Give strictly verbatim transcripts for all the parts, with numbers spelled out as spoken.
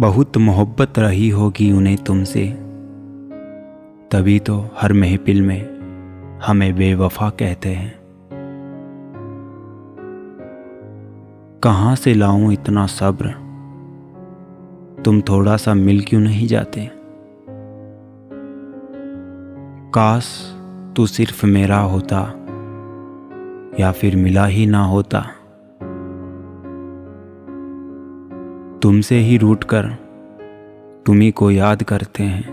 बहुत मोहब्बत रही होगी उन्हें तुमसे, तभी तो हर महफिल में हमें बेवफा कहते हैं। कहाँ से लाऊं इतना सब्र, तुम थोड़ा सा मिल क्यों नहीं जाते। काश तू सिर्फ मेरा होता या फिर मिला ही ना होता। तुमसे ही रूठ कर तुम्ही को याद करते हैं,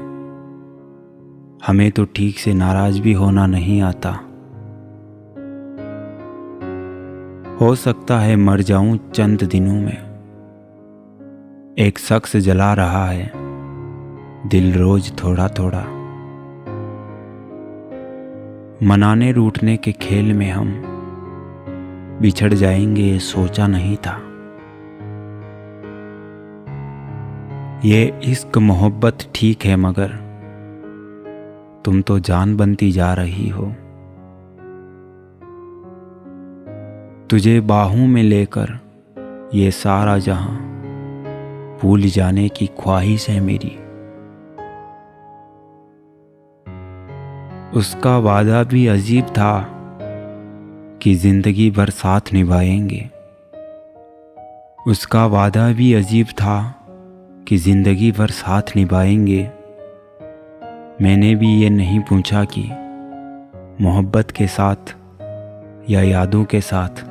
हमें तो ठीक से नाराज भी होना नहीं आता। हो सकता है मर जाऊं चंद दिनों में, एक शख्स जला रहा है दिल रोज थोड़ा थोड़ा। मनाने रूठने के खेल में हम बिछड़ जाएंगे ये सोचा नहीं था। ये इश्क मोहब्बत ठीक है मगर तुम तो जान बनती जा रही हो। तुझे बाहों में लेकर ये सारा जहां भूल जाने की ख्वाहिश है मेरी। उसका वादा भी अजीब था कि जिंदगी भर साथ निभाएंगे। उसका वादा भी अजीब था कि जिंदगी भर साथ निभाएंगे। मैंने भी ये नहीं पूछा कि मोहब्बत के साथ या यादों के साथ